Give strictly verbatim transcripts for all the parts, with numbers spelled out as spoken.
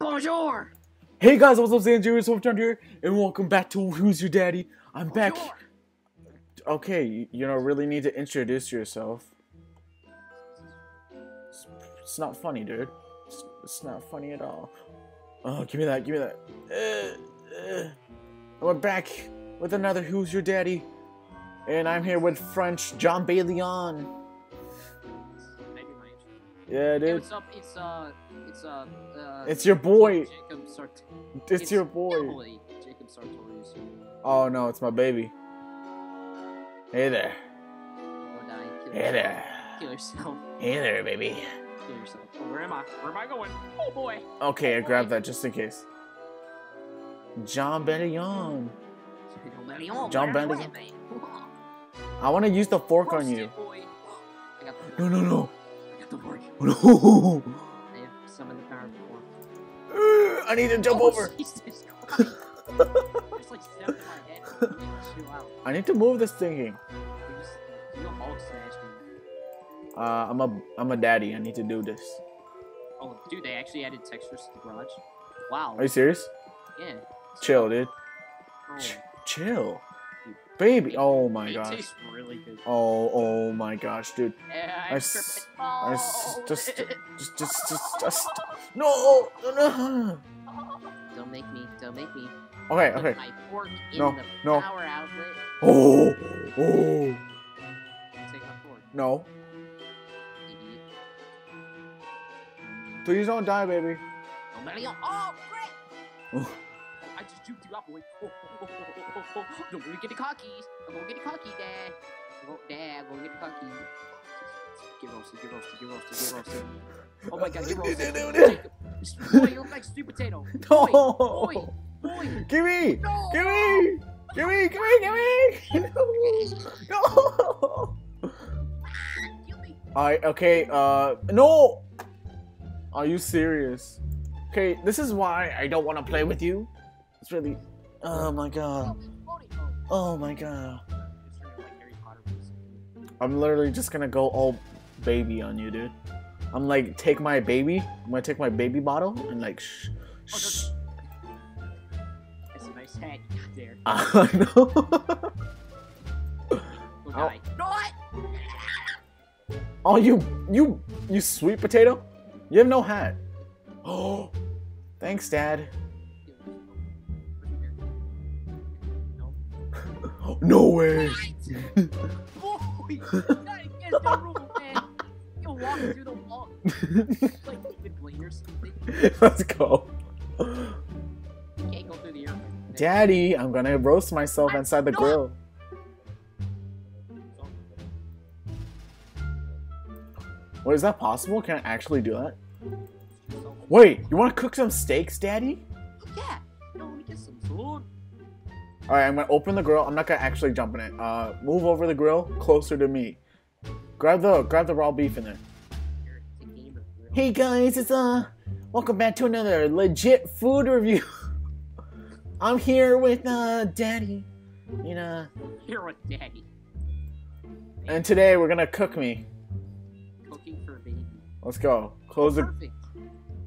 Bonjour! Hey guys, what's up, San Diego? Swifthunter here, and welcome back to Who's Your Daddy? I'm back. Bonjour. Okay, you, you know, really need to introduce yourself. It's, it's not funny, dude. It's, it's not funny at all. Oh, give me that, give me that. Uh, uh. We're back with another Who's Your Daddy, and I'm here with French John Bailey-on. Yeah, dude. Hey, what's up? It's uh, it's uh, uh it's your boy. Jacob Sart it's, it's your boy. Emily. Jacob Sartorius. Oh no, it's my baby. Hey there. Don't die. Kill hey yourself. there. Kill yourself. Hey there, baby. Kill yourself. Oh, where am I? Where am I going? Oh boy. Okay, oh, I grabbed boy. that just in case. John Bailey-on. John Bailey-on. I want to use the fork Roasted on you. Boy. I got the fork. No, no, no. No. I have summoned the power of the fork. I need to jump oh, over. Jesus Christ. There's like seven in my head. I need to chew out. I need to move this thingy. You know Hulk smash me. Uh, I'm a I'm a daddy. I need to do this. Oh, dude, they actually added textures to the garage. Wow. Are you serious? Yeah. Chill, dude. Oh. Ch chill. Baby, oh my gosh! It tastes really good. Oh, oh my gosh, dude! Yeah, I, I, s I s just, just, just, just, just, no, no, no! Don't make me! Don't make me! Okay, Put okay. My fork no, in the no. Power outlet. Oh, oh! Take my fork. No. Idiot. Please don't die, baby. Oh, great! I just juked you up, boy. Oh, oh, oh, oh, oh. Don't really get the cockies. I'm gonna get the cocky, Dad. Go, Dad, I'm gonna get the cocky. Get roasted, get roasted, get roasted, get roasted. Oh my God, get roasted. Boy, you look like sweet potato. Boy, no. boy, boy. Give me, no. give me, give me, give me, give me. No. No. Alright, okay, uh, no. Are you serious? Okay, this is why I don't want to play with you. It's really, oh my god, oh my god. I'm literally just gonna go all baby on you, dude. I'm like, take my baby. I'm gonna take my baby bottle and like, shh, shh. That's a nice hat you got there. I know. We'll die. Oh, you, you, you sweet potato. You have no hat. Oh, thanks, Dad. No way! Boy, you gotta get the room, man. You'll walk through the wall. It's like David Blaine or something. Let's go. You can't go through the air. Daddy, I'm gonna roast myself I'm inside the grill. Wait, is that possible? Can I actually do that? Wait, you wanna cook some steaks, Daddy? Yeah. No, let me get some food. Alright, I'm gonna open the grill. I'm not gonna actually jump in it. Uh, move over the grill closer to me. Grab the grab the raw beef in there. Hey guys, it's uh, welcome back to another legit food review. I'm here with uh, Daddy. You know. Here with Daddy. And today we're gonna cook me. Cooking for a baby. Let's go. Close oh, the.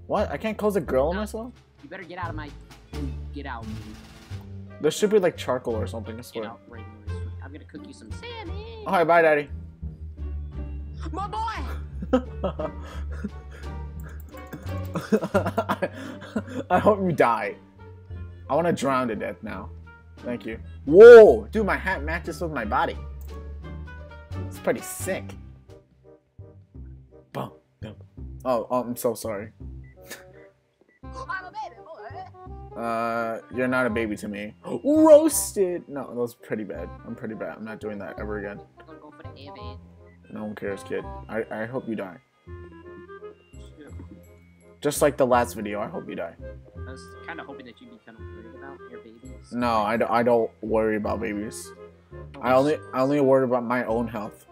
What? I can't close the grill on no. myself? You better get out of my. Get out. Baby. There should be like charcoal or something, I swear. Out, right, I'm gonna cook you some salmon. Alright, bye, Daddy. My boy! I hope you die. I wanna drown to death now. Thank you. Whoa! Dude, my hat matches with my body. It's pretty sick. Bum, bum. Oh, oh, I'm so sorry. I'm a baby boy. Uh, you're not a baby to me. Roasted! No, that was pretty bad. I'm pretty bad. I'm not doing that ever again. I'm gonna go for the air band. No one cares, kid. I, I hope you die. Yeah. Just like the last video, I hope you die. I was kind of hoping that you'd be kind of worried about your babies. No, I, d I don't worry about babies. Oh, I only I only worry about my own health.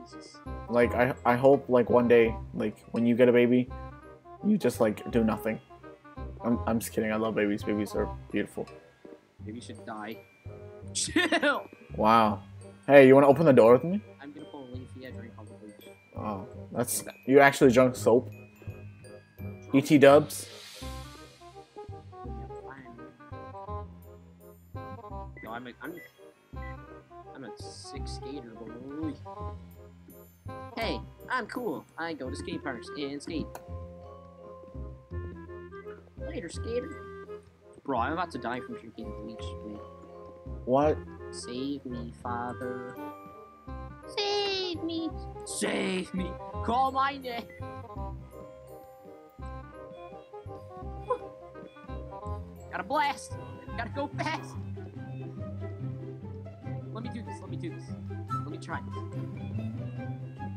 Jesus. Like, I, I hope, like, one day, like, when you get a baby, you just, like, do nothing. I'm, I'm just kidding. I love babies. Babies are beautiful. Babies should die. Chill! Wow. Hey, you want to open the door with me? I'm going to pull a leaf. Yeah, drink all the bleach. Oh, that's... You actually drunk soap? E T Dubs. No, I'm a, I'm, I'm a sick skater, boy. Hey, I'm cool. I go to skate parks and skate. Later, skater. Bro, I'm about to die from drinking bleach, dude. What? Save me, father. Save me. Save me. Call my name. Gotta blast. Gotta go fast. Let me do this. Let me do this. Let me try this.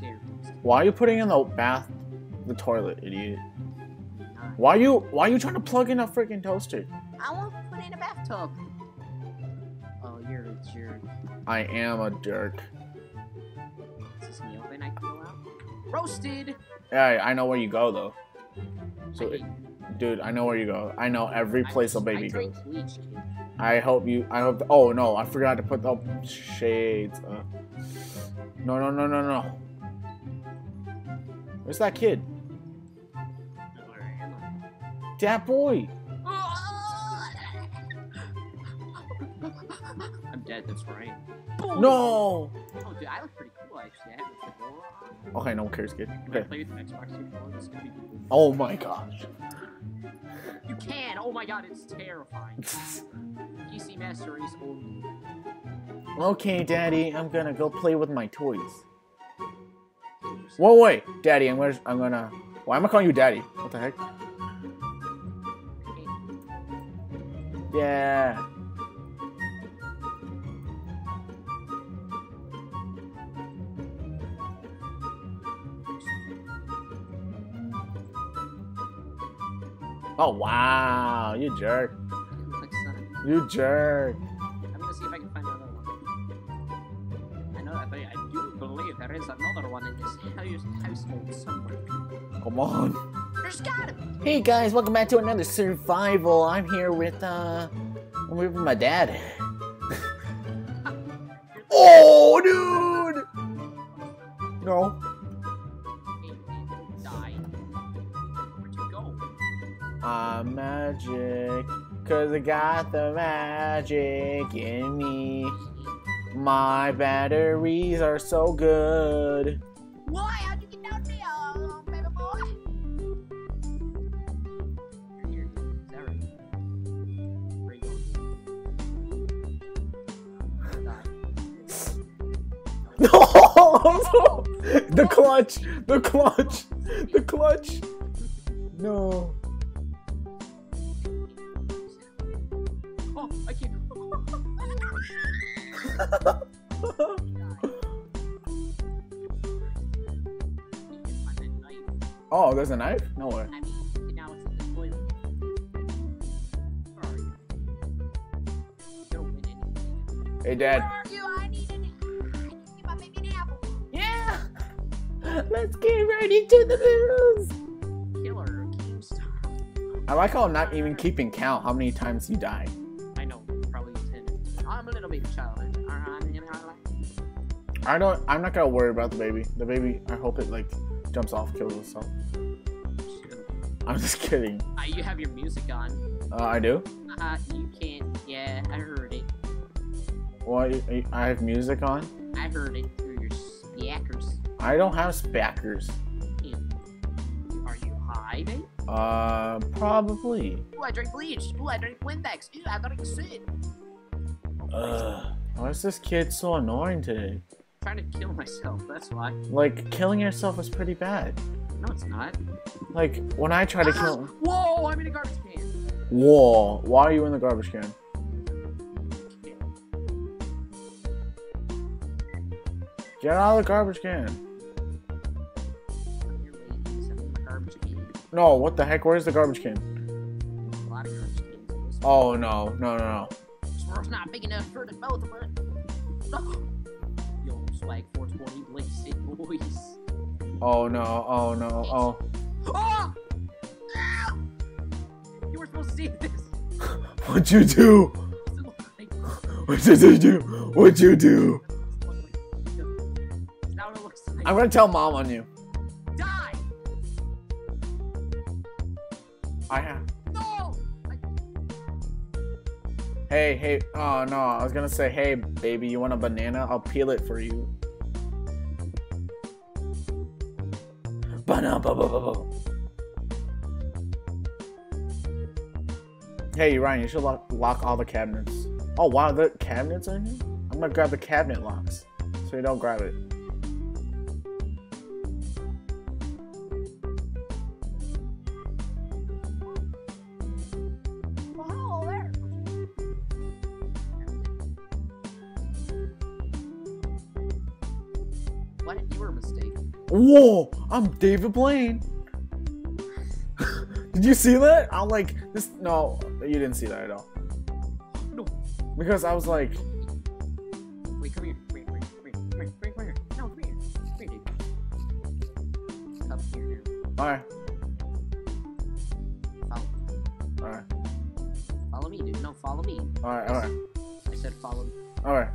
There. Why are you putting in the bath, the toilet, idiot? Why are you? Why are you trying to plug in a freaking toaster? I want to put in a bathtub. Oh, you're a jerk. I am a jerk. Is this the oven I can go out? Roasted. Yeah, I know where you go though. So, I it, dude, I know where you go. I know every place I, a baby I goes. Bleach, I hope you. I hope. Oh no, I forgot to put the shades up. No, no, no, no, no. Where's that kid? Where am I? That boy. Dead, that's right. No! Oh, dude, I look pretty cool, actually. I okay, no one cares, kid. Okay. Play with an Xbox controller, it's gonna be cool. Oh my gosh. You can! Oh my god, it's terrifying. P C Master Race only. Okay, Daddy, I'm gonna go play with my toys. Whoa, wait! Daddy, I'm gonna... I'm gonna... Why am I calling you Daddy? What the heck? Okay. Yeah. Oh wow, you jerk. Like you jerk. I'm gonna see if I can find another one. I know that, but I do believe there is another one in this household somewhere. Come on. There's gotta be. Hey guys, welcome back to another survival. I'm here with uh I'm here with my dad. Oh dude. No. Ah, magic, cause I got the magic in me. My batteries are so good. Why? How'd you get down there, oh, baby boy? You're here. Is that right? Where are you going? No! Oh! The clutch! The clutch! The clutch! No. I can't. Oh, there's a knife? No way. I mean, now it's in the toilet. Where are you? You don't win anything. Hey, Dad. Where are you? I need an apple. I need to get my baby an apple. Yeah! Let's get right into the news. Killer GameStop. I like how I'm not even keeping count how many times he died. I don't. I'm not gonna worry about the baby. The baby. I hope it like jumps off, kills itself. I'm just kidding. Uh, you have your music on. Uh, I do. Uh, you can't. Yeah, I heard it. What? I have music on. I heard it through your speakers. I don't have speakers. Are you high, babe? Uh, probably. Ooh, I drink bleach. Ooh, I drink Windex. Ooh, I drink soot. Ugh. Why is this kid so annoying today? I'm trying to kill myself, that's why. Like, killing yourself is pretty bad. No, it's not. Like, when I try to ah! kill... Whoa, I'm in a garbage can! Whoa, why are you in the garbage can? Get out of the garbage can. I'm here waiting, I'm in the garbage can. No, what the heck? Where's the garbage can? There's a lot of garbage cans. Oh, no. No, no, no. This world's not big enough for the both of us. No! Like four twenty blinks boys. Oh no, oh no, oh. Oh! Ow! You were supposed to see this. What'd you do? What did you do? What'd you do? I'm gonna tell mom on you. Die! I am. No! I... Hey, hey, oh no, I was gonna say, hey, baby, you want a banana? I'll peel it for you. Banana, ba ba ba ba. Hey, Ryan, you should lock, lock all the cabinets. Oh, wow, there are cabinets in here? I'm gonna grab the cabinet locks so you don't grab it. Why did you were mistaken? Whoa, I'm David Blaine. Did you see that? I'm like, this, no, you didn't see that at all. No. Because I was like... Wait, come here, come here, come here, come here, no, come here, come here, dude. Come here, dude. Alright. Follow. Alright. Follow me, dude, no, follow me. Alright, alright. I said follow me. Alright.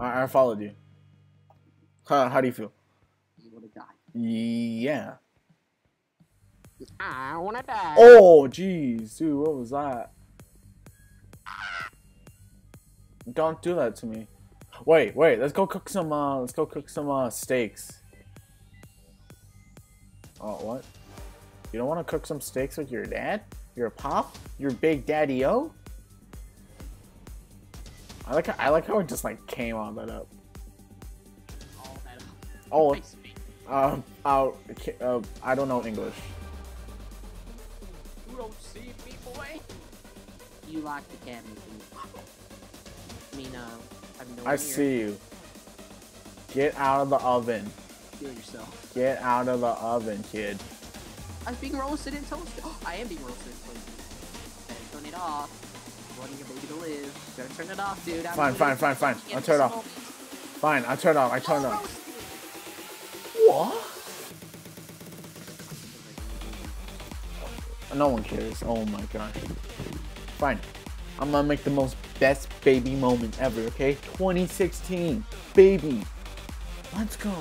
Alright, I followed you. Huh, how do you feel? You wanna die. Yeah. I wanna die. Oh, jeez, dude, what was that? Don't do that to me. Wait, wait, let's go cook some, uh, let's go cook some, uh, steaks. Oh, what? You don't wanna cook some steaks with your dad? Your pop? Your big daddy-o? I like how, I like how it just, like, came all that up. All that up. Oh, nice. uh, uh, uh, I don't know English. You don't see me, boy. You locked the cabinet. I mean, uh, I'm no I see you. Get out of the oven. Kill yourself. Get out of the oven, kid. I'm being roasted and toasted. Oh, I am being roasted and toasted. Better turn it off. Wanting your baby to live. Better turn it off, dude. I'm fine, fine, fine, fine. I'll turn it off. Fine, I'll turn it off. I turn it off. What? No one cares. Oh my gosh. Fine. I'm gonna make the most best baby moment ever, okay? twenty sixteen. Baby. Let's go.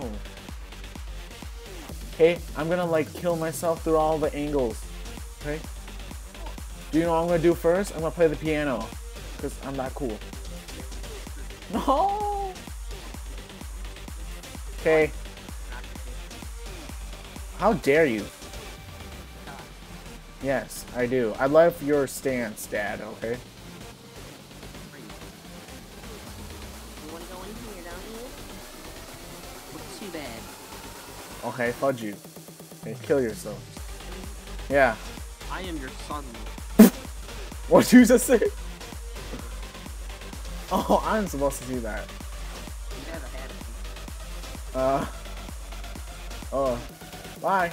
Okay? I'm gonna like kill myself through all the angles. Okay? Do you know what I'm gonna do first? I'm gonna play the piano. Because I'm that cool. No! Okay. How dare you? Yes, I do. I love your stance, Dad, okay? You wanna go in here, down here? Not too bad. Okay, fudge you. Okay, kill yourself. Yeah. I am your son. What'd you just say? Oh, I'm supposed to do that. You never had it. Uh. Oh. Bye.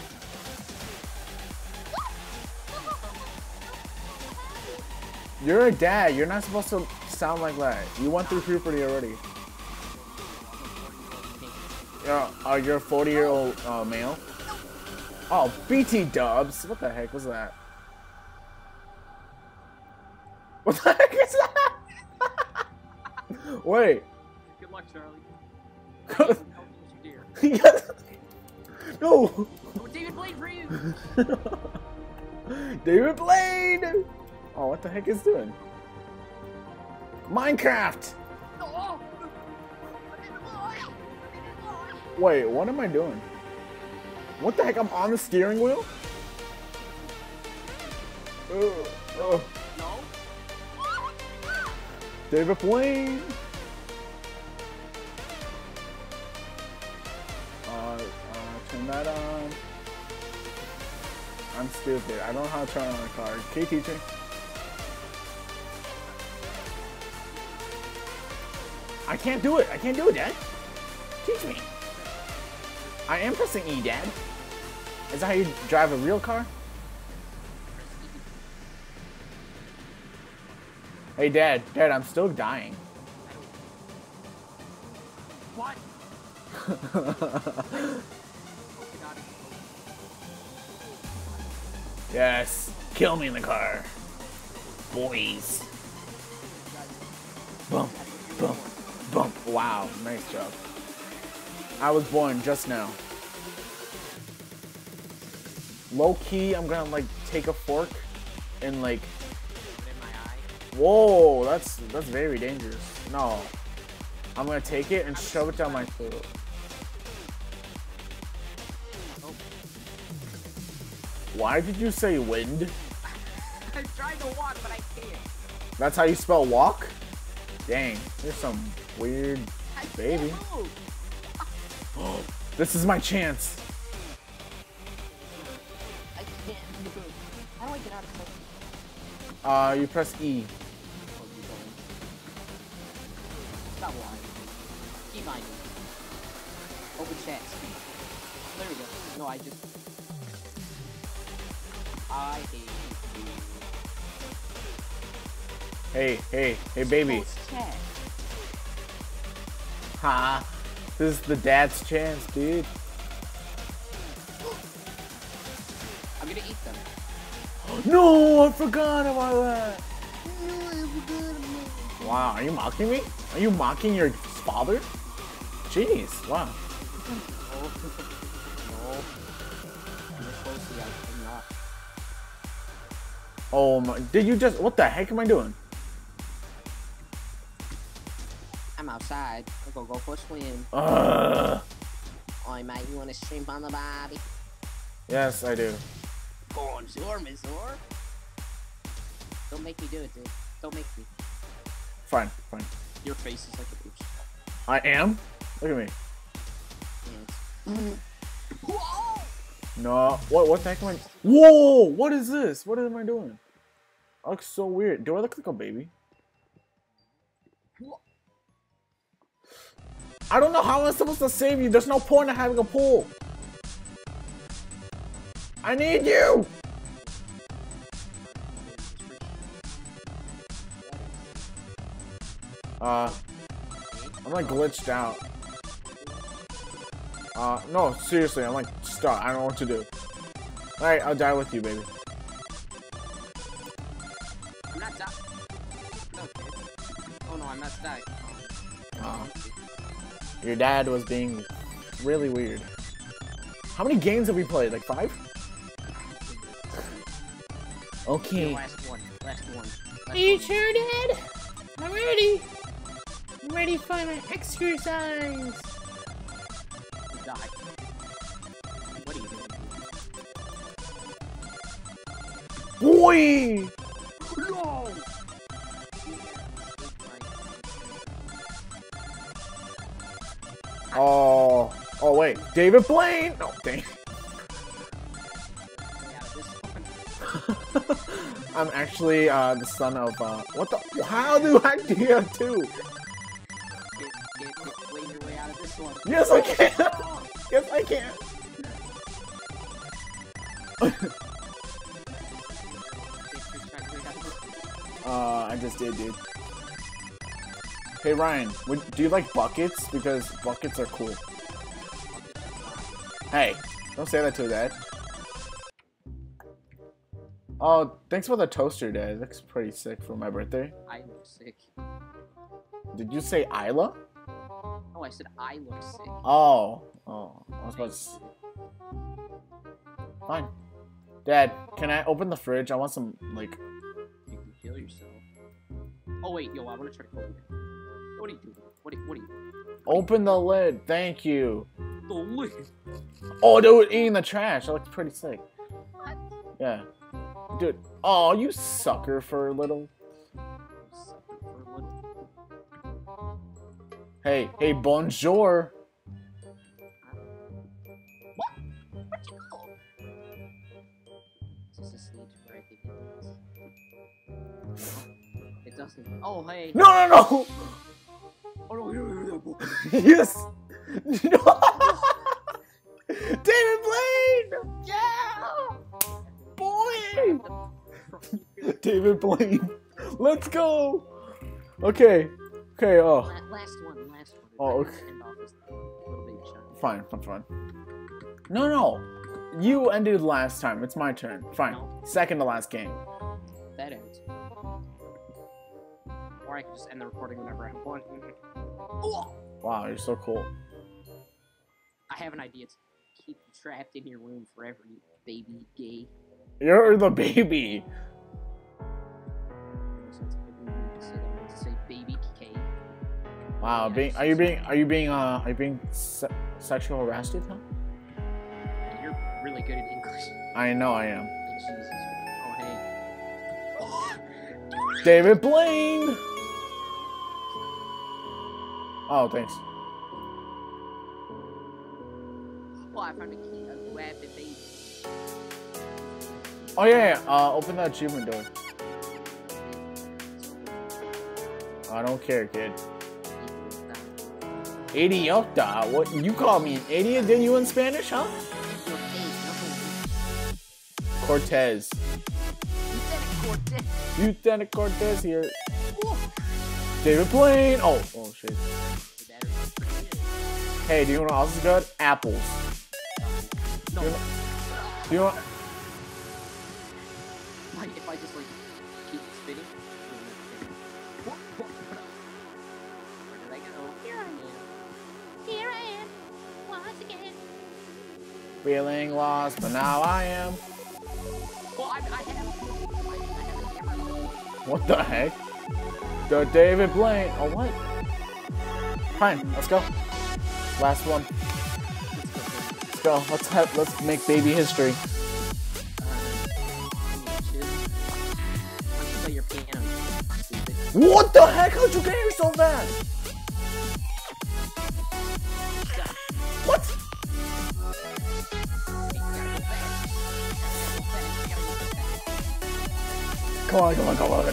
You're a dad. You're not supposed to sound like that. You went through puberty already. You're, uh, you're a forty-year-old uh, male. Oh, B T dubs. What the heck was that? What the heck is that? Wait. Good luck, Charlie. Yes. No. Oh, David Blaine for you. David Blaine. Oh, what the heck is doing? Minecraft! Wait, what am I doing? What the heck? I'm on the steering wheel? Ugh, ugh. No. David Blaine! Uh, uh, turn that on. I'm stupid. I don't know how to turn on a car. Can you teach me? I can't do it. I can't do it, Dad. Teach me. I am pressing E, Dad. Is that how you drive a real car? Hey, Dad. Dad, I'm still dying. What? Yes. Kill me in the car. Boys. Bump. Bump. Bump. Wow, nice job. I was born just now. Low key, I'm gonna like take a fork and like. In my eye. Whoa, that's that's very dangerous. No, I'm gonna take it and I'm shove it down my throat. Oh. Why did you say wind? I tried to walk, but I can't. That's how you spell walk? Dang, there's some weird I baby. Oh, this is my chance. I can't move. How do I get out of here? Uh, you press E. Stop lying. Keep lying. Open chat. There we go. No, I just. I hate you. Hey, hey, hey, baby. Ha! This is the dad's chance, dude. I'm gonna eat them. No, I forgot about that. No, I forgot about that. Wow, are you mocking me? Are you mocking your father? Jeez, wow. Oh my! Did you just? What the heck am I doing? I'm outside. I'm gonna go for a swim. Ugh. Oh, mate, you want to shrimp on the body? Yes, I do. Bonjour, monsieur. Don't make me do it, dude. Don't make me. Fine, fine. Your face is like a oops. I am? Look at me. Yes. Whoa! No. What? What the heck am I? Whoa! What is this? What am I doing? I look so weird. Do I look like a baby? What? I don't know how I'm supposed to save you. There's no point in having a pool. I need you. Uh, I'm like glitched out. Uh, no, seriously, I'm like stuck. I don't know what to do. All right, I'll die with you, baby. I'm not dying. Oh no, I'm not dying. Uh, Your dad was being really weird. How many games have we played? Like five? Okay. Last one. Last one. Last Are you one. Sure, Dad? I'm ready. I'm ready for my exercise. Die. What are you doing? Boy! No! Oh, oh wait, David Blaine! No, dang. I'm actually uh, the son of uh, what the? How do I do have two? Yes, I can. Yes, I can. uh, I just did, dude. Hey Ryan, would, do you like buckets? Because buckets are cool. Hey, don't say that to Dad. Oh, thanks for the toaster, Dad. It looks pretty sick for my birthday. I look sick. Did you say Isla? Oh, I said I look sick. Oh, oh, I was about to say. Fine. Dad, can I open the fridge? I want some, like... You can kill yourself. Oh wait, yo, I want to try to open it. What are you doing? What are you, what are you Open the lid. Thank you. The lid. Oh, dude, eating the trash. That looks pretty sick. What? Yeah. Dude. Oh, you sucker for a little. Sucker for a little. Hey, hey, bonjour. What? Where'd you go? Is this a stage where I think it is? It doesn't. Oh, hey. No, no, no. Yes! David Blaine! Yeah! Boy! David Blaine. Let's go! Okay. Okay, oh. Last one, last one. Oh, okay. Fine, I'm fine. No, no. You ended last time. It's my turn. Fine. No. Second to last game. That ends. Or I can just end the recording whenever I want. Oh! Wow, you're so cool. I have an idea to keep you trapped in your room forever. baby gay. You're the baby. Wow, being, are you being are you being uh are you being se sexual harassed now? You're really good at English. I know I am. Jesus. Oh hey. Oh. David Blaine. Oh thanks. Well, I found a key. I grabbed the baby. Oh yeah, yeah. Uh, open that achievement door. I don't care, kid. Idiota? What? You call me an idiot, didn't you, in Spanish, huh? Cortez. Lieutenant Cortez here. David Blaine. Oh, oh shit. Hey, do you want to also good? Apples. No. Do you want? Like if I just like keep spinning. Feeling lost, but now I am. Well, I, I have. What the heck? The David Blaine. Oh, what? Fine, let's go. Last one. Let's go. Let's have. Let's make baby history. What the heck? How'd you get here so fast? What? Come on, come on, come on.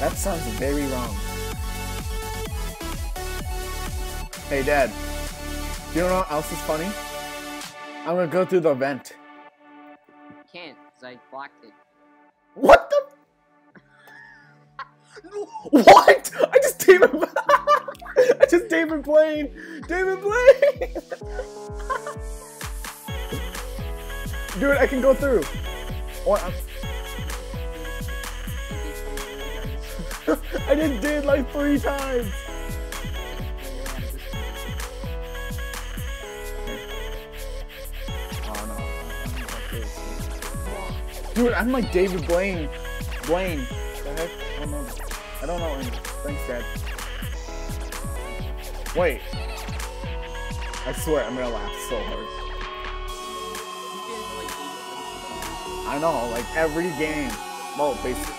That sounds very wrong. Hey, Dad. You know what else is funny? I'm gonna go through the vent. You can't, because I blocked it. What the? What? I just David. I just David Blaine. David Blaine. Dude, I can go through. Or I'm... I just did like three times. Oh no. Dude, I'm like David Blaine. Blaine. What the heck? I don't know. I don't know anything. Thanks, Dad. Wait. I swear I'm gonna laugh so hard. I know, like every game. Well, basically.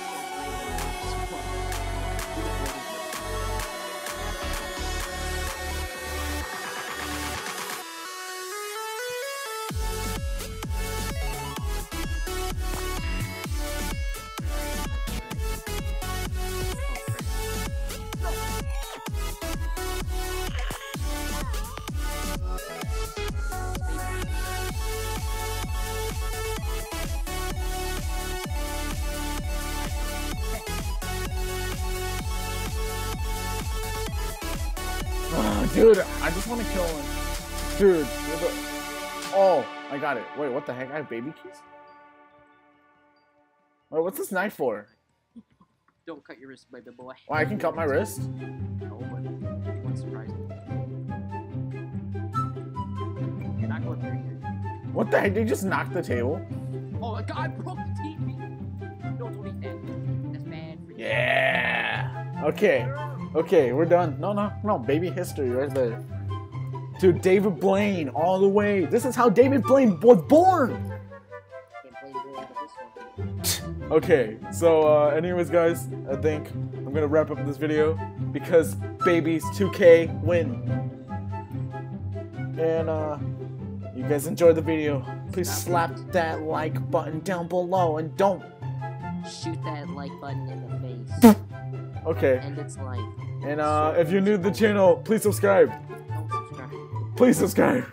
Dude, I just want to kill him. Dude, oh, I got it. Wait, what the heck? I have baby keys? Wait, what's this knife for? Don't cut your wrist, baby boy. Why, I can cut my wrist? No, but it won't surprise me. You're not going through here. What the heck? Did you just knock the table? Oh, God, I broke the T V. Don't do that. That's bad for you. Yeah. Okay. Okay, we're done. No, no, no. Baby history right there. Dude, David Blaine all the way. This is how David Blaine was born. Okay, so uh, anyways, guys, I think I'm going to wrap up this video because babies two K win. And uh, you guys enjoyed the video. Please slap that like button down below and don't shoot that like button in the face. Okay. And it's life. And uh, if you're new to the channel, please subscribe. Don't subscribe. Please subscribe.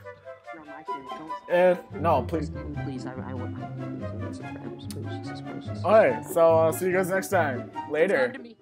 No, my channel, don't subscribe. And no, please. Please, I, I want subscribers. Please, Jesus Christ. All right. So, uh, see you guys next time. Later.